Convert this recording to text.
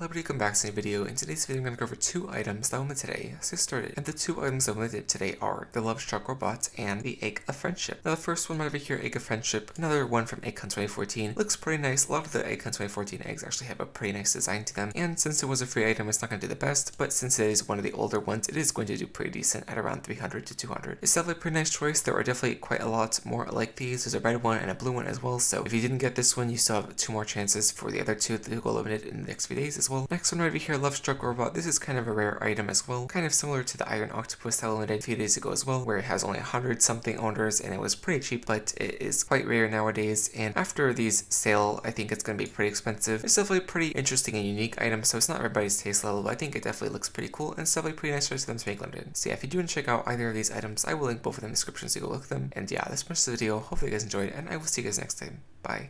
Hello everybody, welcome back to a new video. In today's video I'm going to go over two items that I won today. Let's get started. And the two items I won today are the Lovestruck Robot and the Egg of Friendship. Now the first one right over here, Egg of Friendship, another one from Egg Hunt 2014. Looks pretty nice. A lot of the Egg Hunt 2014 eggs actually have a pretty nice design to them. And since it was a free item, it's not going to do the best, but since it is one of the older ones, it is going to do pretty decent at around 300 to 200. It's definitely a pretty nice choice. There are definitely quite a lot more like these. There's a red one and a blue one as well, so if you didn't get this one, you still have two more chances for the other two that will eliminate in the next few days as well. Next one right over here, Lovestruck Robot. This is kind of a rare item as well, kind of similar to the Iron Octopus that I limited a few days ago as well, where it has only 100-something owners and it was pretty cheap, but it is quite rare nowadays, and after these sale, I think it's going to be pretty expensive. It's definitely a pretty interesting and unique item, so it's not everybody's taste level, but I think it definitely looks pretty cool, and it's definitely pretty nice for them to make limited. So yeah, if you do want to check out either of these items, I will link both of them in the description so you can look at them. And yeah, that's pretty much the video. Hopefully you guys enjoyed, and I will see you guys next time. Bye.